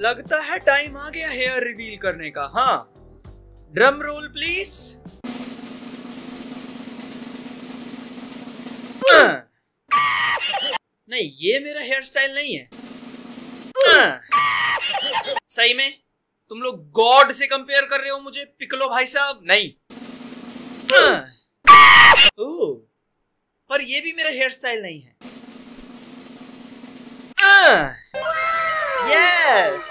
लगता है टाइम आ गया हेयर रिवील करने का। हाँ, ड्रम रोल प्लीज। नहीं, ये मेरा हेयर स्टाइल नहीं है। सही में तुम लोग गॉड से कंपेयर कर रहे हो मुझे पिकलो भाई साहब? नहीं। पर ये भी मेरा हेयर स्टाइल नहीं है। Yes,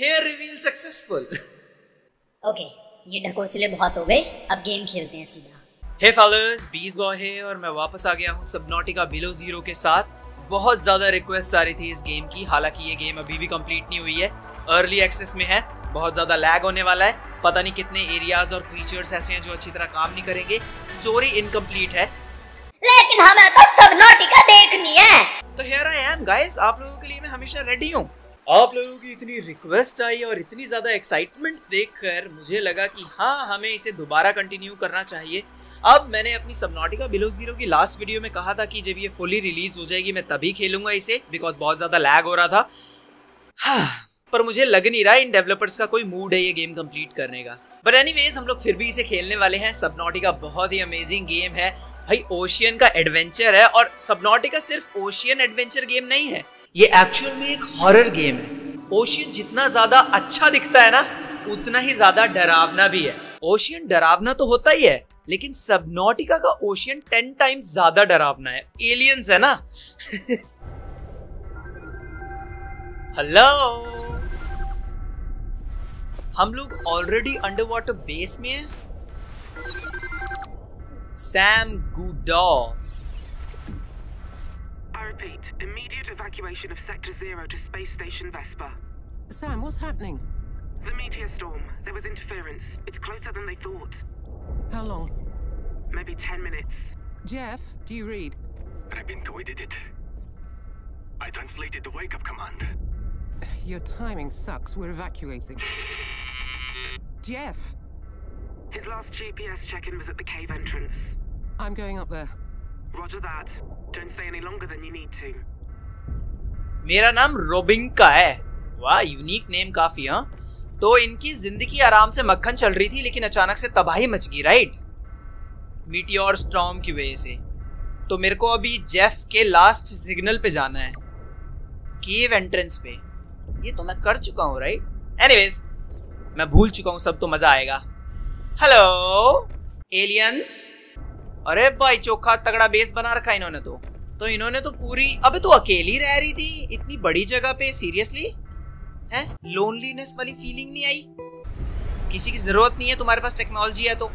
hair reveal successful. Okay, ये ढकोचले बहुत हो गए, अब गेम खेलते हैं सीधा। हे फॉलोअर्स, 20 बॉय है और मैं वापस आ गया हूँ सबनॉटिका बिलो जीरो के साथ। बहुत ज्यादा रिक्वेस्ट आ रही थी इस गेम की, हालांकि ये गेम अभी भी कंप्लीट नहीं हुई है, अर्ली एक्सेस में है। बहुत ज्यादा लैग होने वाला है, पता नहीं कितने एरियाज और क्रीचर्स ऐसे हैं जो अच्छी तरह काम नहीं करेंगे। स्टोरी इनकम्प्लीट है, लेकिन हमें तो सबनॉटिका देखनी है। तो हियर आई एम गाइस, आप लोगों के लिए मैं हमेशा रेडी हूँ। आप लोगों की इतनी रिक्वेस्ट आई और इतनी ज्यादा एक्साइटमेंट देखकर मुझे लगा कि हाँ, हमें इसे दोबारा कंटिन्यू करना चाहिए। अब मैंने अपनी सबनॉटिका बिलो जीरो की लास्ट वीडियो में कहा था कि जब ये फुली रिलीज हो जाएगी मैं तभी खेलूंगा इसे, बिकॉज बहुत ज्यादा लैग हो रहा था। हाँ, पर मुझे लग नहीं रहा इन डेवलपर्स का कोई मूड है ये गेम कंप्लीट करने का। बट एनीवेज, हम लोग फिर भी इसे खेलने वाले हैं। सबनॉटिका बहुत ही अमेजिंग गेम है भाई, ओशियन का एडवेंचर है। और सबनॉटिका सिर्फ ओशियन एडवेंचर गेम नहीं है, ये एक्चुअल में एक हॉरर गेम है। ओशियन जितना ज्यादा अच्छा दिखता है ना, उतना ही ज्यादा डरावना भी है। ओशियन डरावना तो होता ही है, लेकिन सबनॉटिका का ओशियन 10 टाइम्स ज्यादा डरावना है। एलियंस है ना। हेलो, हम लोग ऑलरेडी अंडर वाटर बेस में हैं। Sam गुडॉ। I repeat, immediate evacuation of Sector Zero to Space Station Vesper. Sam, what's happening? The meteor storm. There was interference. It's closer than they thought. How long? Maybe 10 minutes. Jeff, do you read? Robinka, we did it. I translated the wake-up command. Your timing sucks. We're evacuating. Jeff! His last GPS check-in was at the cave entrance. I'm going up there. Roger that. Don't stay any longer than you need to. मेरा नाम रोबिंका है। वाह, unique name काफी। हाँ, तो इनकी जिंदगी आराम से मक्खन चल रही थी, लेकिन अचानक से तबाही मच गई, राइट? मीटियोर स्टॉर्म की वजह से। तो मेरे को अभी जेफ के लास्ट सिग्नल पे जाना है, केव एंट्रेंस पे। ये तो मैं कर चुका हूँ, राइट? एनीवेज, मैं भूल चुका हूँ सब, तो मजा आएगा। Hello aliens. अरे भाई, चोखा तगड़ा बेस बना रखा इन्होंने तो इन्होंने तो पूरी। अबे तू अकेली रह रही थी इतनी बड़ी जगह पे, सीरियसली? हैं, लोनलीनेस वाली फीलिंग नहीं आई? किसी की जरूरत नहीं है, तुम्हारे पास टेक्नोलॉजी है तो।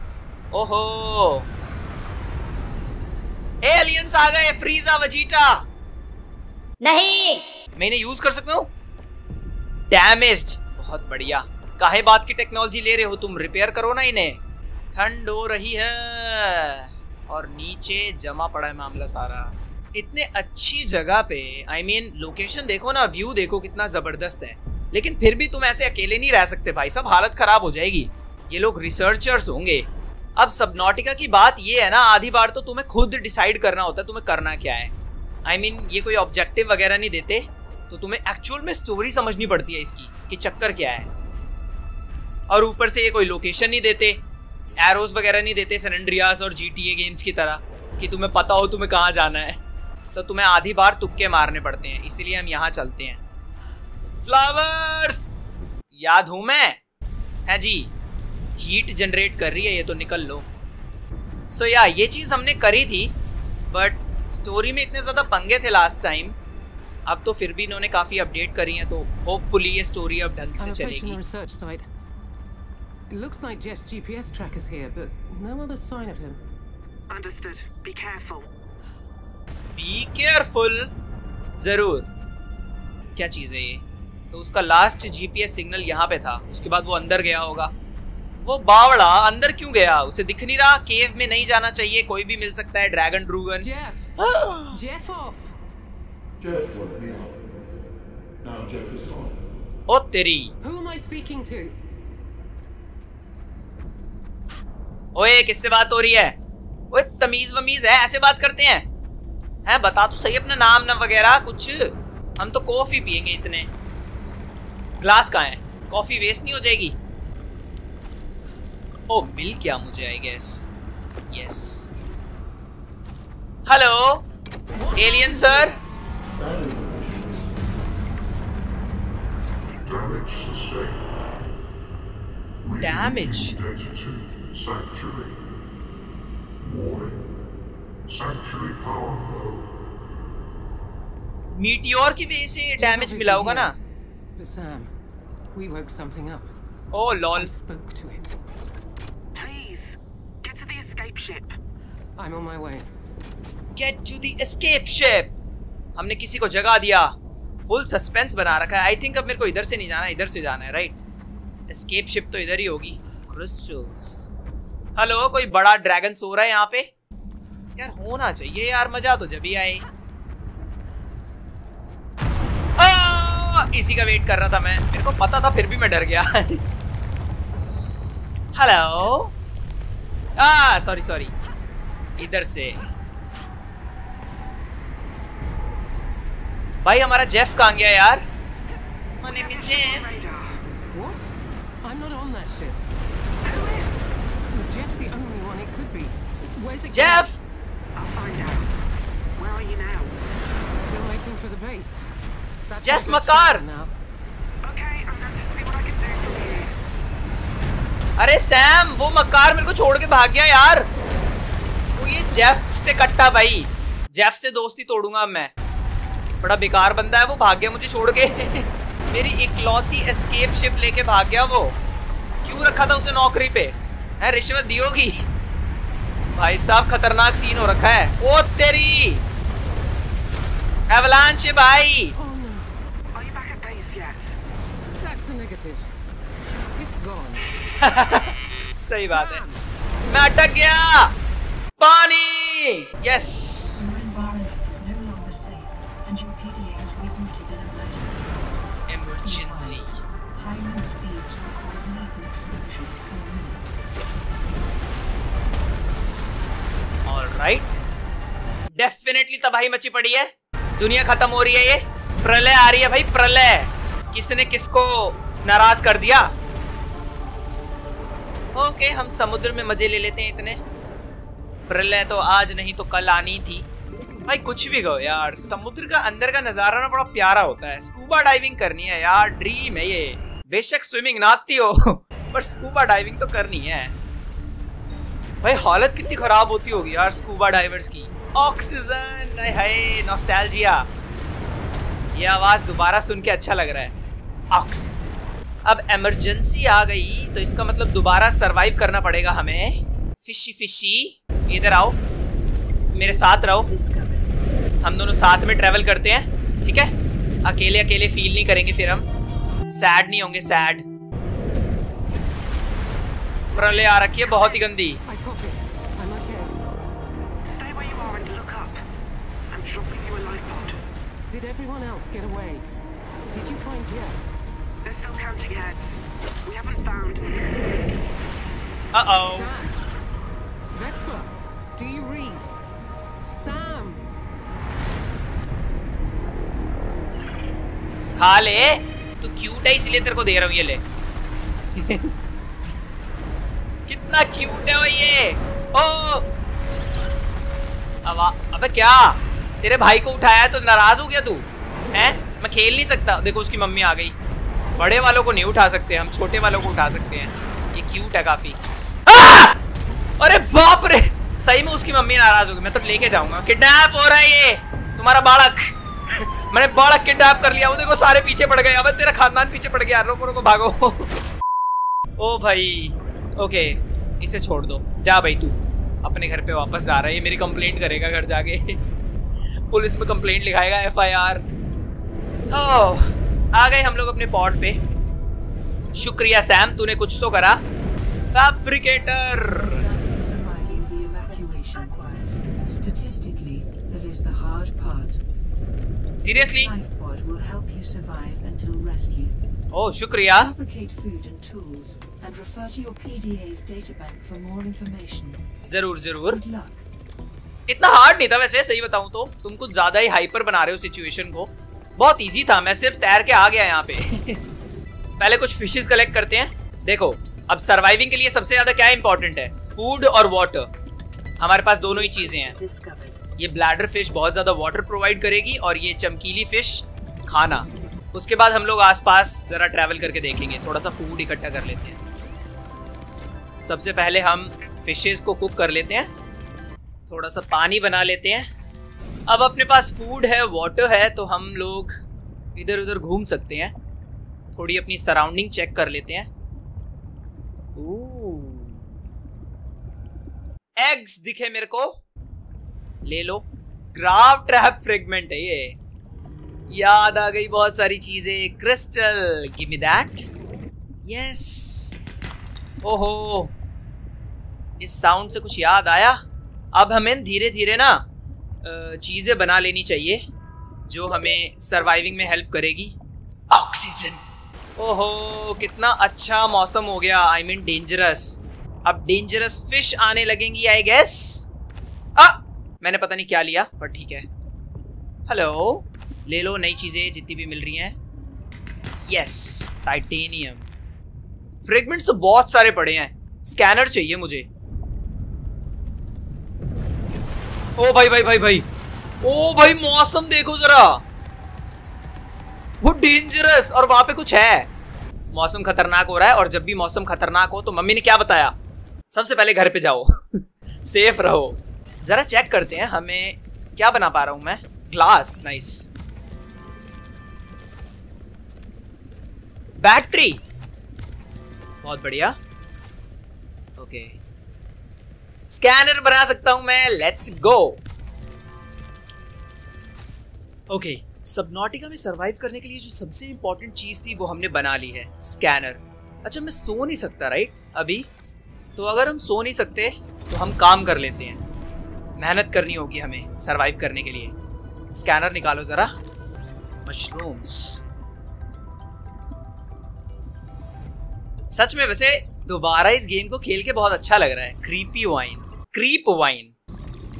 ओहो, एलियंस आ गए। फ्रीजा वजीटा नहीं, मैंने यूज कर सकता हूँ। डैमेज, बहुत बढ़िया। काहे बात की टेक्नोलॉजी ले रहे हो तुम, रिपेयर करो ना इन्हें। ठंड हो रही है और नीचे जमा पड़ा है मामला सारा। इतने अच्छी जगह पे, आई मीन लोकेशन देखो ना, व्यू देखो कितना जबरदस्त है। लेकिन फिर भी तुम ऐसे अकेले नहीं रह सकते भाई साहब, हालत खराब हो जाएगी। ये लोग रिसर्चर्स होंगे। अब सबनॉटिका की बात ये है ना, आधी बार तो तुम्हें खुद डिसाइड करना होता है तुम्हें करना क्या है। आई मीन ये कोई ऑब्जेक्टिव वगैरह नहीं देते, तो तुम्हें एक्चुअल में स्टोरी समझनी पड़ती है इसकी कि चक्कर क्या है। और ऊपर से ये कोई लोकेशन नहीं देते, एरोस वगैरह नहीं देते, सन एंड्रियास और GTA गेम्स की तरह कि तुम्हें पता हो तुम्हें कहाँ जाना है। तो तुम्हें आधी बार तुक्के मारने पड़ते हैं, इसीलिए हम यहाँ चलते हैं। फ्लावर्स याद हूँ मैं। है जी, हीट जनरेट कर रही है ये तो, निकल लो। सो या ये चीज़ हमने करी थी, बट स्टोरी में इतने ज़्यादा पंगे थे लास्ट टाइम। अब तो फिर भी इन्होंने काफ़ी अपडेट करी हैं, तो होपफुली ये स्टोरी अब ढंग से चलेगी। It looks like Jeff's GPS tracker's here, but no other sign of him. Understood. Be careful. Be careful. जरूर। क्या चीज़ है ये? तो उसका लास्ट GPS सिग्नल यहाँ पे था, उसके बाद वो अंदर गया होगा। वो बावड़ा अंदर क्यों गया? उसे दिख नहीं रहा। केव में नहीं जाना चाहिए, कोई भी मिल सकता है। ड्रैगन ड्रूगन। Jeff off. Jeff was gone. Now Jeff is gone. ओ तेरी। Who am I speaking to? ओए, किससे बात हो रही है? ओए, तमीज वमीज है, ऐसे बात करते हैं? हैं, बता तो सही अपना नाम ना वगैरह कुछ। हम तो कॉफी पियेंगे इतने। ग्लास कहाँ है? कॉफी वेस्ट नहीं हो जाएगी? ओ मिल गया मुझे I guess. Yes hello alien sir. Damage meteor की वजह से डैमेज मिला होगा ना। Sam, we woke something up. Oh lol. I spoke to it. Please, get to the escape ship. I'm on my way. Get to the escape ship. हमने किसी को जगा दिया। Full suspense बना रखा है। I think अब मेरे को इधर से नहीं जाना, इधर से जाना है, right? Escape ship तो इधर ही होगी। Crystals. Hello, कोई बड़ा dragon सो रहा है यहाँ पे? यार होना चाहिए यार, मजा तो जब ही आए। इसी का वेट कर रहा था मैं, मेरे को पता था फिर भी मैं डर गया। हेलो आ सॉरी सॉरी इधर से। भाई हमारा जेफ कहाँ गया यार? जेफ Jeff मकार। अरे सैम वो मकार मेरे को छोड़ के भाग गया यार। वो ये जेफ से कट्टा भाई, जेफ से दोस्ती तोड़ूंगा मैं। बड़ा बेकार बंदा है वो, भाग गया मुझे छोड़ के। मेरी इकलौती एस्केप शिप लेके भाग गया वो। क्यों रखा था उसे नौकरी पे? है रिश्वत दी होगी। भाई साहब खतरनाक सीन हो रखा है। ओ तेरी एवलांच है भाई। सही बात है, मैं अटक गया। पानी यस। Emergency alright. डेफिनेटली तबाही मची पड़ी है, दुनिया खत्म हो रही है, ये प्रलय आ रही है भाई, प्रलय। किसने किसको नाराज कर दिया। ओके हम समुद्र में मजे ले लेते हैं। इतने प्रलय तो आज नहीं तो कल आनी थी भाई। कुछ भी कहो यार, समुद्र का अंदर का नजारा ना बड़ा प्यारा होता है। स्कूबा डाइविंग करनी है यार, ड्रीम है ये। बेशक स्विमिंग ना आती हो पर स्कूबा डाइविंग तो करनी है भाई। हालत कितनी खराब होती होगी यार स्कूबा डाइवर्स की। ऑक्सीजन हाय नॉस्टैल्जिया। ये आवाज दोबारा सुन के अच्छा लग रहा है। ऑक्सीजन। अब इमरजेंसी आ गई तो इसका मतलब दोबारा सरवाइव करना पड़ेगा हमें। फिशी फिशी इधर आओ, मेरे साथ रहो, हम दोनों साथ में ट्रैवल करते हैं, ठीक है? अकेले अकेले फील नहीं करेंगे, फिर हम सैड नहीं होंगे। सैड प्रलय आ रखी है बहुत ही गंदी। They're still counting heads. We haven't found him. Uh-oh. Sam. Vesper, do you read? Sam. खा ले। तू क्यूट है इसलिए तेरे को दे रहा हूँ ये ले। कितना क्यूट है वो ये। ओ। अबे क्या? तेरे भाई को उठाया तो नाराज हो गया तू? हैं? मैं खेल नहीं सकता। देखो उसकी मम्मी आ गई। बड़े वालों को नहीं उठा सकते हम, छोटे वालों को उठा सकते हैं। ये क्यूट है काफी। अरे बाप रे, सही में उसकी मम्मी नाराज हो गई। मैं तो लेके जाऊंगा। किडनैप हो रहा है ये तुम्हारा बालक। मैंने बालक किडनैप कर लिया। वो देखो सारे पीछे पड़ गए। अब तेरा खानदान पीछे पड़ गया। रोको रोको भागो। ओ भाई ओके इसे छोड़ दो। जा भाई तू अपने घर पे वापस जा रहा है। ये मेरी कंप्लेंट करेगा घर जाके। पुलिस में कंप्लेंट लिखाएगा, FIR। आ गए हम लोग अपने पॉड पे। शुक्रिया सैम, तूने कुछ तो करा। फैब्रिकेटर। सीरियसली? ओह शुक्रिया। जरूर जरूर। इतना हार्ड नहीं था वैसे, सही बताऊं तो। तुम कुछ ज्यादा ही हाइपर बना रहे हो सिचुएशन को। बहुत इजी था, मैं सिर्फ तैर के आ गया यहाँ पे। पहले कुछ फिशेस कलेक्ट करते हैं। देखो अब सर्वाइविंग के लिए सबसे ज्यादा क्या इंपॉर्टेंट है, फूड और वाटर। हमारे पास दोनों ही चीजें हैं। ये ब्लैडर फिश बहुत ज्यादा वाटर प्रोवाइड करेगी और ये चमकीली फिश खाना। उसके बाद हम लोग आसपास जरा ट्रैवल करके देखेंगे, थोड़ा सा फूड इकट्ठा कर लेते हैं। सबसे पहले हम फिशेस को कुक कर लेते हैं, थोड़ा सा पानी बना लेते हैं। अब अपने पास फूड है, वाटर है, तो हम लोग इधर उधर घूम सकते हैं, थोड़ी अपनी सराउंडिंग चेक कर लेते हैं। एग्स दिखे मेरे को, ले लो। ग्राव ट्रैप फ्रेगमेंट है ये, याद आ गई बहुत सारी चीजें। Crystal, give me that. Yes, ओहो, इस साउंड से कुछ याद आया। अब हमें धीरे धीरे ना चीजें बना लेनी चाहिए जो हमें सर्वाइविंग में हेल्प करेगी। ऑक्सीजन, ओहो कितना अच्छा मौसम हो गया। I mean dangerous. अब डेंजरस फिश आने लगेंगी आई गेस। मैंने पता नहीं क्या लिया पर ठीक है। हेलो, ले लो नई चीजें जितनी भी मिल रही हैं। Yes, titanium. फ्रेगमेंट्स तो बहुत सारे पड़े हैं, स्कैनर चाहिए मुझे। ओ भाई भाई भाई भाई, ओ भाई मौसम देखो जरा, वो डेंजरस और वहां पे कुछ है। मौसम खतरनाक हो रहा है और जब भी मौसम खतरनाक हो तो मम्मी ने क्या बताया, सबसे पहले घर पे जाओ सेफ रहो। जरा चेक करते हैं हमें क्या बना पा रहा हूं मैं। Glass, nice. बैटरी, बहुत बढ़िया। ओके, स्कैनर बना सकता हूं मैं, लेट्स गो। ओके, सबनॉटिका में सर्वाइव करने के लिए जो सबसे इंपॉर्टेंट चीज थी वो हमने बना ली है, स्कैनर। अच्छा, मैं सो नहीं सकता राइट अभी, तो अगर हम सो नहीं सकते तो हम काम कर लेते हैं। मेहनत करनी होगी हमें सर्वाइव करने के लिए। स्कैनर निकालो जरा। मशरूम्स, सच में वैसे दोबारा इस गेम को खेल के बहुत अच्छा लग रहा है। क्रीपी वाइन, क्रीप वाइन,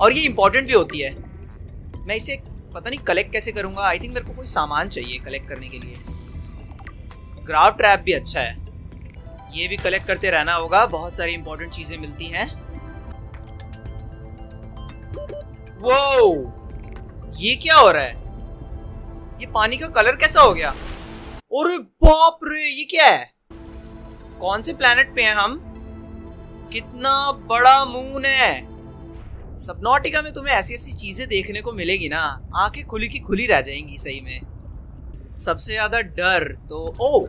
और ये इंपॉर्टेंट भी होती है। मैं इसे पता नहीं कलेक्ट कैसे करूंगा। आई थिंक मेरे को कोई सामान चाहिए कलेक्ट करने के लिए। ग्राफ ट्रैप भी अच्छा है, ये भी कलेक्ट करते रहना होगा, बहुत सारी इंपॉर्टेंट चीजें मिलती हैं। वो ये क्या हो रहा है, ये पानी का कलर कैसा हो गया? अरे बाप रे, ये क्या है? कौन से प्लेनेट पे हैं हम? कितना बड़ा मून है। सबनॉटिका में तुम्हें ऐसी ऐसी चीजें देखने को मिलेगी ना, आंखें खुली की खुली रह जाएंगी सही में। सबसे ज्यादा डर तो ओ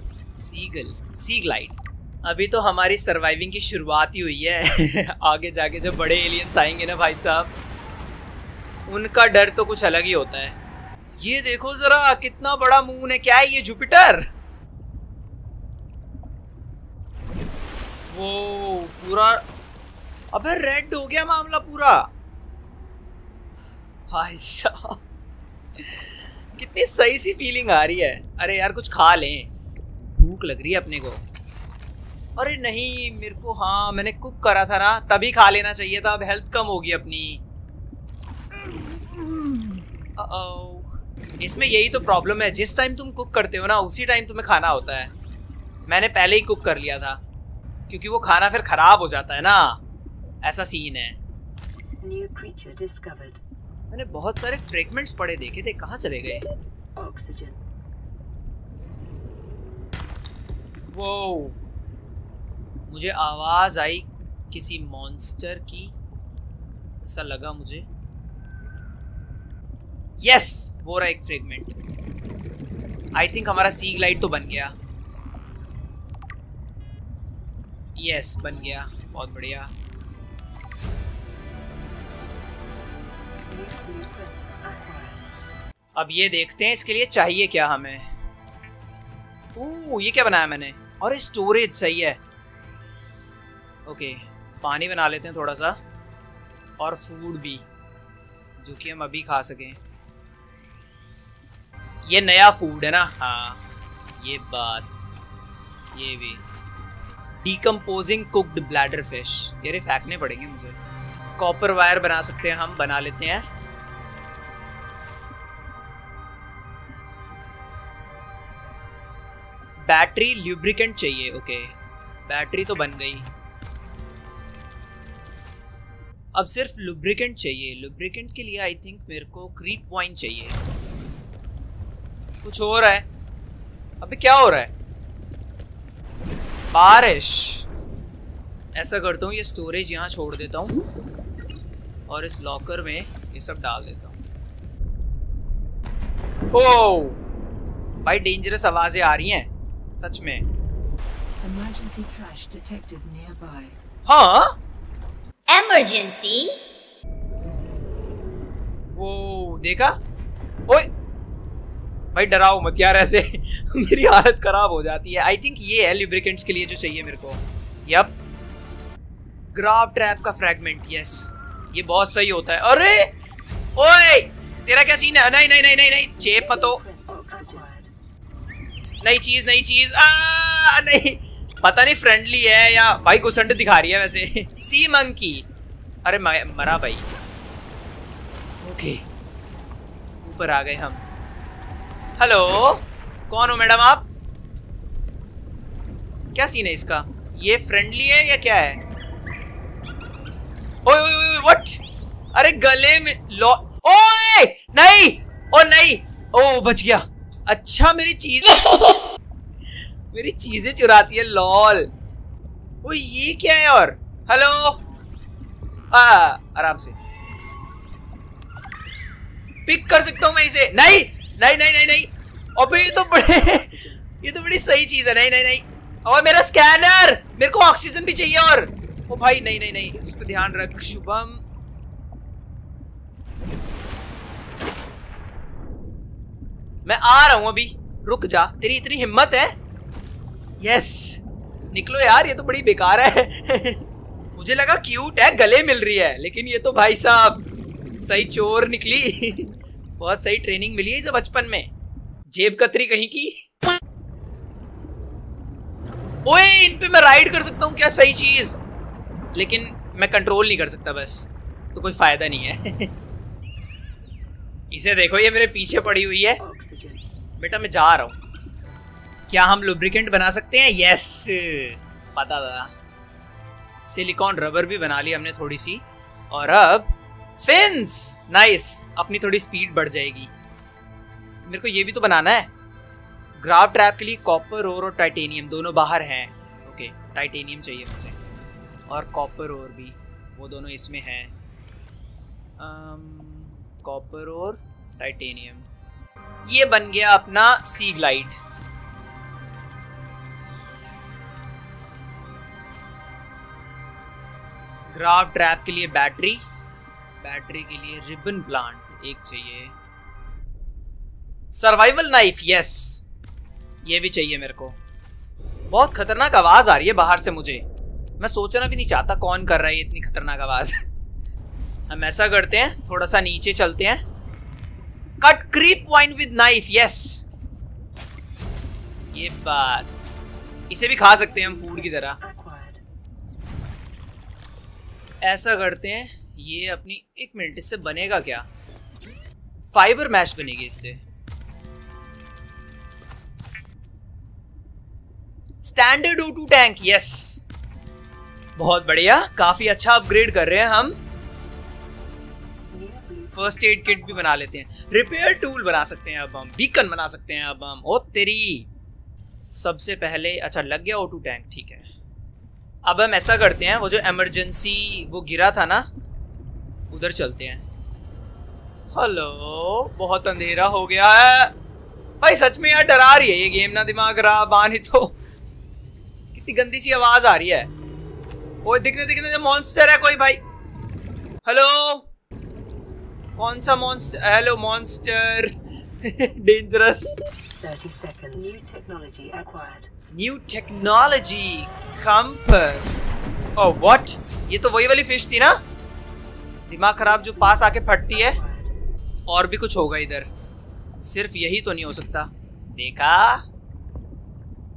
सीगल, सीग्लाइट। अभी तो हमारी सर्वाइविंग की शुरुआत ही हुई है आगे जाके जब बड़े एलियंस आएंगे ना भाई साहब, उनका डर तो कुछ अलग ही होता है। ये देखो जरा कितना बड़ा मून है। क्या है ये, जुपिटर? वो पूरा, अबे रेड हो गया मामला पूरा भाई साहब कितनी सही सी फीलिंग आ रही है। अरे यार कुछ खा लें, भूख लग रही है अपने को। अरे नहीं मेरे को, हाँ मैंने कुक करा था ना तभी खा लेना चाहिए था, अब हेल्थ कम होगी अपनी। इसमें यही तो प्रॉब्लम है, जिस टाइम तुम कुक करते हो ना उसी टाइम तुम्हें खाना होता है। मैंने पहले ही कुक कर लिया था क्योंकि वो खाना फिर खराब हो जाता है ना, ऐसा सीन है। New creature discovered. मैंने बहुत सारे फ्रेगमेंट्स पड़े देखे थे, कहाँ चले गए? Oxygen. Wow. मुझे आवाज आई किसी मॉन्स्टर की, ऐसा लगा मुझे। Yes, वो रहा एक फ्रेगमेंट। आई थिंक हमारा सी ग्लाइड तो बन गया। यस, बन गया, बहुत बढ़िया। अब ये देखते हैं इसके लिए चाहिए क्या हमें। ओह, ये क्या बनाया मैंने? और स्टोरेज सही है। ओके, पानी बना लेते हैं थोड़ा सा और फूड भी जो कि हम अभी खा सकें। ये नया फूड है ना, हाँ ये बात। ये भी डिकम्पोजिंग कुक्ड ब्लैडर फिश, ये फेंकने पड़ेंगे मुझे। कॉपर वायर बना सकते हैं हम, बना लेते हैं। बैटरी ल्यूब्रिकेंट चाहिए। ओके बैटरी तो बन गई, अब सिर्फ लुब्रिकेंट चाहिए। लुब्रिकेंट के लिए आई थिंक मेरे को क्रीप पॉइंट चाहिए। कुछ हो रहा है, अबे क्या हो रहा है? बारिश। ऐसा करता हूँ ये स्टोरेज यहाँ छोड़ देता हूँ और इस लॉकर में ये सब डाल देता हूँ। ओह भाई डेंजरस आवाजें आ रही हैं सच में। Emergency crash detected nearby. हाँ Emergency? वो देखा? ओए भाई डराओ मत यार, ऐसे मेरी हालत खराब हो जाती है। आई थिंक ये है ल्यूब्रिकेंट्स के लिए जो चाहिए मेरे को। यप ग्राव ट्रैप का फ्रैगमेंट, यस ये बहुत सही होता है। अरे ओए तेरा क्या सीन है? नहीं नहीं नहीं नहीं नहीं चेप मत हो। नई चीज नई चीज नहीं, पता नहीं फ्रेंडली है या भाई घुसंड दिखा रही है वैसे। सी मंकी, अरे मरा भाई। ओके ऊपर आ गए हम। हेलो कौन हो मैडम आप? क्या सीन है इसका? ये फ्रेंडली है या क्या है? ओए ओए ओए व्हाट? अरे गले में लॉ, ओए नहीं ओ नहीं ओ बच गया। अच्छा मेरी चीज मेरी चीजें चुराती है लॉल। वो ये क्या है? और हेलो आराम से पिक कर सकता हूँ मैं इसे। नहीं नहीं नहीं नहीं नहीं अबे ये तो बड़ी सही चीज है। नहीं नहीं नहीं और मेरा स्कैनर, मेरे को ऑक्सीजन भी चाहिए। और ओ भाई नहीं नहीं नहीं उस पर ध्यान रख शुभम। मैं आ रहा हूँ अभी, रुक जा। तेरी इतनी हिम्मत है? यस निकलो यार, ये तो बड़ी बेकार है। मुझे लगा क्यूट है, गले मिल रही है, लेकिन ये तो भाई साहब सही चोर निकली। बहुत सही ट्रेनिंग मिली है इसे बचपन में। जेब कतरी कहीं की। ओए इन पे मैं राइड कर सकता हूँ क्या? सही चीज, लेकिन मैं कंट्रोल नहीं कर सकता बस, तो कोई फायदा नहीं है। इसे देखो ये मेरे पीछे पड़ी हुई है। बेटा मैं जा रहा हूँ। क्या हम लुब्रिकेंट बना सकते हैं? यस पता था। सिलिकॉन रबर भी बना ली हमने थोड़ी सी। और अब फिन्स, नाइस, अपनी थोड़ी स्पीड बढ़ जाएगी। मेरे को ये भी तो बनाना है। ग्राव ट्रैप के लिए कॉपर ओर और टाइटेनियम दोनों बाहर हैं। ओके टाइटेनियम चाहिए मुझे और कॉपर ओर भी, वो दोनों इसमें हैं। कॉपर ओर टाइटेनियम, ये बन गया अपना सी ग्लाइड। ग्राव ट्रैप के लिए बैटरी, बैटरी के लिए रिबन प्लांट एक चाहिए। सर्वाइवल नाइफ, यस ये भी चाहिए मेरे को। बहुत खतरनाक आवाज आ रही है बाहर से, मुझे मैं सोचना भी नहीं चाहता कौन कर रहा है ये इतनी खतरनाक आवाज। हम ऐसा करते हैं थोड़ा सा नीचे चलते हैं। Cut creep vine with knife, yes ये बात, इसे भी खा सकते हैं हम फूड की तरह। ऐसा करते हैं ये अपनी, एक मिनट इससे बनेगा क्या? फाइबर मैश बनेगी इससे। स्टैंडर्ड O2 टैंक, यस बहुत बढ़िया, काफी अच्छा अपग्रेड कर रहे हैं हम। फर्स्ट एड किट भी बना लेते हैं। रिपेयर टूल बना सकते हैं अब हम। बीकन बना सकते हैं अब हम। ओ तेरी सबसे पहले, अच्छा लग गया O2 टैंक, ठीक है। अब हम ऐसा करते हैं, वो जो इमरजेंसी वो गिरा था ना उधर चलते हैं। हेलो बहुत अंधेरा हो गया है भाई, सच में यार डरा रही है ये गेम ना। दिमाग रहा बानी तो कितनी गंदी सी आवाज आ रही है। वो दिखने दिखने मॉन्स्टर है कोई भाई। हेलो कौन सा monster? Hello monster dangerous. 30 second. New technology acquired. New technology compass. Oh what? ये तो वही वाली फिश थी ना, दिमाग खराब, जो पास आके फटती है। और भी कुछ होगा इधर, सिर्फ यही तो नहीं हो सकता। देखा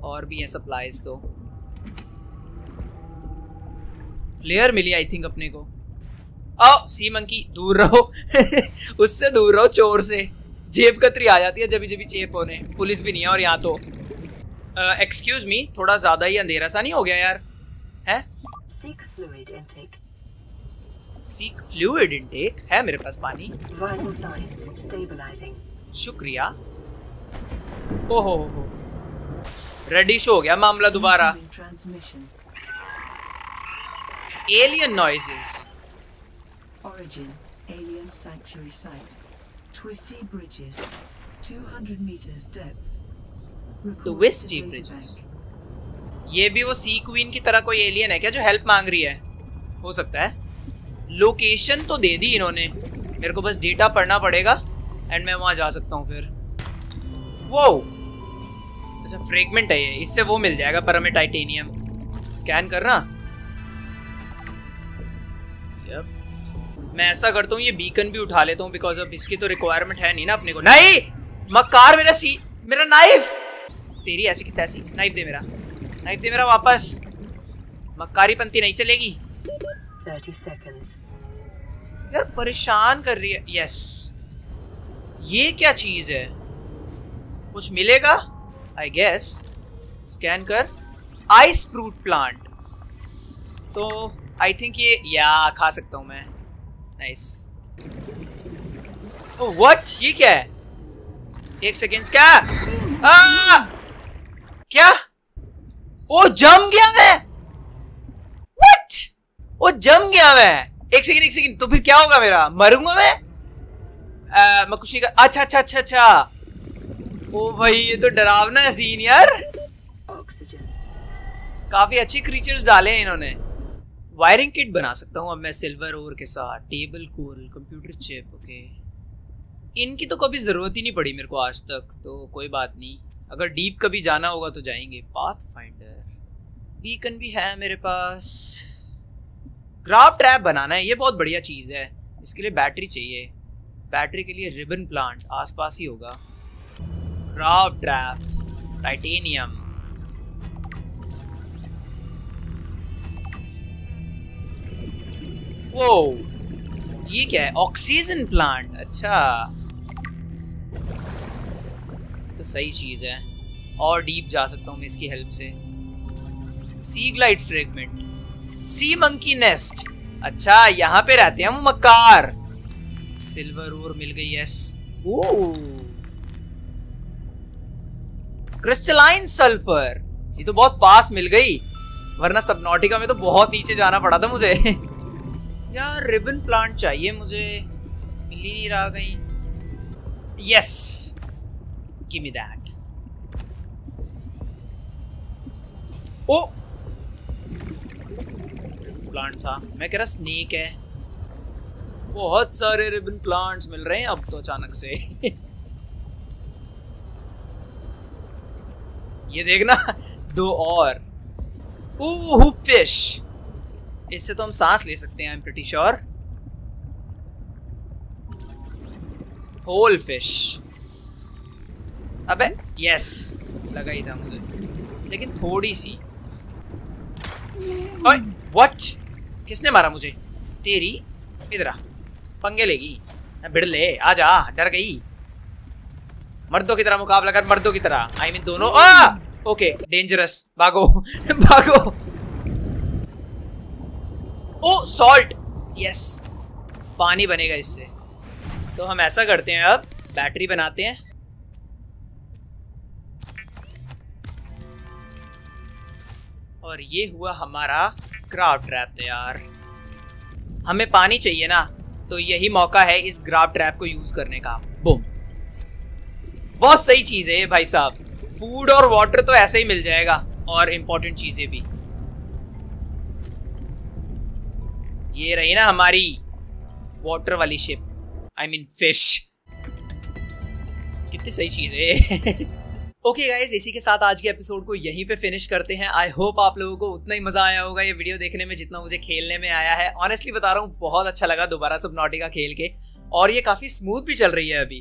और भी है सप्लाईज। तो फ्लेयर मिली आई थिंक अपने को। ओह सी मंकी दूर रहो। उससे दूर रहो, चोर से। जेब कतरी आ जाती है जब भी चेप होने। पुलिस भी नहीं है और यहाँ तो एक्सक्यूज मी, थोड़ा ज्यादा ही अंधेरा सा नहीं हो गया यार? है सीक फ्लूइड इनटेक, है मेरे पास पानी। शुक्रिया। ओहो हो, रेडिश हो गया मामला दोबारा। Alien noises. Origin alien sanctuary site, twisty bridges, 200 meters depth. Twisty bridges. ये भी वो सी क्वीन की तरह कोई एलियन है क्या जो हेल्प मांग रही है? हो सकता है। लोकेशन तो दे दी इन्होंने, मेरे को बस डेटा पढ़ना पड़ेगा एंड मैं वहाँ जा सकता हूँ फिर। वो अच्छा फ्रेगमेंट है ये, इससे वो मिल जाएगा पर हमें टाइटेनियम। स्कैन करना। यप, मैं ऐसा करता हूँ ये बीकन भी उठा लेता हूँ बिकॉज अब इसकी तो रिक्वायरमेंट है नहीं ना अपने को। नहीं मकार, मेरा नाइफ तेरी ऐसी की तैसी। नाइफ दे मेरा, नाइफ दे मेरा वापस। मकारीपंती नहीं चलेगी। 30 seconds यार परेशान कर रही है। यस, ये क्या चीज है? कुछ मिलेगा आई गेस। स्कैन कर। आइस फ्रूट प्लांट, तो आई थिंक ये या खा सकता हूँ मैं। नाइस। व्हाट, ये क्या है? एक सेकेंड, क्या क्या ओ जम गया मैं। व्हाट, ओ जम गया मैं। एक सेकेंड तो फिर क्या होगा मेरा? मरूंगा मैं? मैं कुछ नहीं कर। अच्छा ओ भाई ये तो डरावना है सीन यार। ऑक्सीजन, काफी अच्छे क्रीचर्स डाले हैं इन्होंने। वायरिंग किट बना सकता हूँ अब मैं सिल्वर ओर के साथ। Table coral, computer chip, okay. इनकी तो कभी ज़रूरत ही नहीं पड़ी मेरे को आज तक, तो कोई बात नहीं। अगर डीप कभी जाना होगा तो जाएंगे। पाथ फाइंडर, बीकन भी है मेरे पास। ग्राफ ट्रैप बनाना है, ये बहुत बढ़िया चीज़ है। इसके लिए बैटरी चाहिए, बैटरी के लिए रिबन प्लांट आसपास ही होगा। Grav trap, titanium. वो ये क्या है? ऑक्सीजन प्लांट, अच्छा तो सही चीज है। और डीप जा सकता हूँ मैं इसकी हेल्प से। Sea glide fragment, sea monkey nest, अच्छा यहाँ पे रहते हैं हम मकार। सिल्वर ओर मिल गई, यस। क्रिस्टलाइन सल्फर, ये तो बहुत पास मिल गई, वरना सबनॉटिका में तो बहुत नीचे जाना पड़ा था मुझे। यार रिबन प्लांट चाहिए मुझे, मिल ही नहीं रहा कहीं। Yes, give me that. ओ रिबन प्लांट था, मैं कह रहा स्नेक है। बहुत सारे रिबन प्लांट्स मिल रहे हैं अब तो अचानक से। ये देखना, दो और। ओह फिश, इससे तो हम सांस ले सकते हैं, I am pretty sure. Whole fish, अबे यस, लगा ही था मुझे, लेकिन थोड़ी सी। व्हाट, किसने मारा मुझे? तेरी इधर आ, पंगे लेगी भिड़ ले, आजा। डर गई। मर्दों की तरह मुकाबला कर, मर्दों की तरह, आई मीन दोनों। ओके डेंजरस, भागो। भागो। ओ सॉल्ट, यस, पानी बनेगा इससे। तो हम ऐसा करते हैं अब बैटरी बनाते हैं। और ये हुआ हमारा ग्राफ ट्रैप तैयार। हमें पानी चाहिए ना, तो यही मौका है इस ग्राफ ट्रैप को यूज करने का। बूम, बहुत सही चीज है ये भाई साहब। फूड और वाटर तो ऐसे ही मिल जाएगा, और इम्पोर्टेंट चीजें भी। ये रही ना हमारी वाटर वाली शिप, आई मीन फिश। कितनी सही चीज है। ओके गाइज, इसी के साथ आज के एपिसोड को यहीं पे फिनिश करते हैं। आई होप आप लोगों को उतना ही मजा आया होगा ये वीडियो देखने में जितना मुझे खेलने में आया है। ऑनेस्टली बता रहा हूँ, बहुत अच्छा लगा दोबारा सबनॉटिका खेल के, और ये काफी स्मूथ भी चल रही है अभी।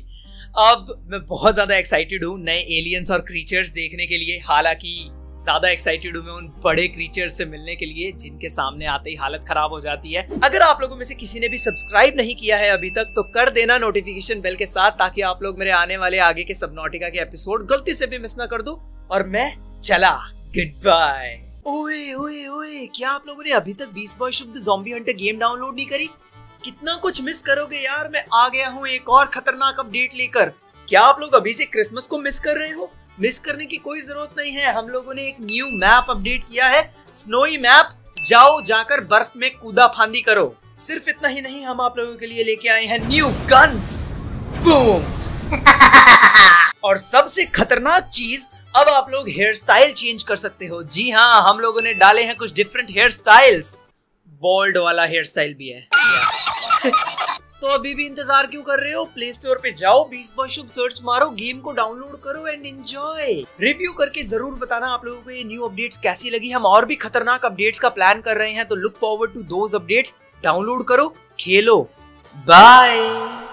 अब मैं बहुत ज्यादा एक्साइटेड हूँ नए एलियंस और क्रीचर्स देखने के लिए। हालांकि ज़्यादा एक्साइटेड हूँ मैं उन बड़े क्रीचर्स से मिलने के लिए जिनके सामने आते ही हालत खराब हो जाती है। अगर आप लोगों में से किसी ने भी सब्सक्राइब नहीं किया है अभी तक, तो कर देना नोटिफिकेशन बेल के साथ, ताकि आप लोग मेरे आने वाले आगे के सबनॉटिका के एपिसोड गलती से भी मिस ना कर दो। और मैं चला गुड बाय। ओए ओए ओए, क्या आप लोगों ने अभी तक 20 boy zombie hunter game download नहीं करी? कितना कुछ मिस करोगे यार। मैं आ गया हूँ एक और खतरनाक अपडेट लेकर। क्या आप लोग अभी से क्रिसमस को मिस कर रहे हो? मिस करने की कोई जरूरत नहीं है। हम लोगों ने एक न्यू मैप अपडेट किया है, स्नोई मैप। जाओ जाकर बर्फ में कूदा फांदी करो। सिर्फ इतना ही नहीं, हम आप लोगों के लिए लेके आए हैं न्यू गन्स, बूम। और सबसे खतरनाक चीज, अब आप लोग हेयर स्टाइल चेंज कर सकते हो। जी हाँ, हम लोगों ने डाले हैं कुछ डिफरेंट हेयर स्टाइल्स। बॉल्ड वाला हेयर स्टाइल भी है। तो अभी भी इंतजार क्यों कर रहे हो? प्ले स्टोर पे जाओ, 20 बॉय शुभ सर्च मारो, गेम को डाउनलोड करो एंड एंजॉय। रिव्यू करके जरूर बताना आप लोगों को ये न्यू अपडेट्स कैसी लगी। हम और भी खतरनाक अपडेट्स का प्लान कर रहे हैं, तो look forward to those updates. Download करो, खेलो, बाय।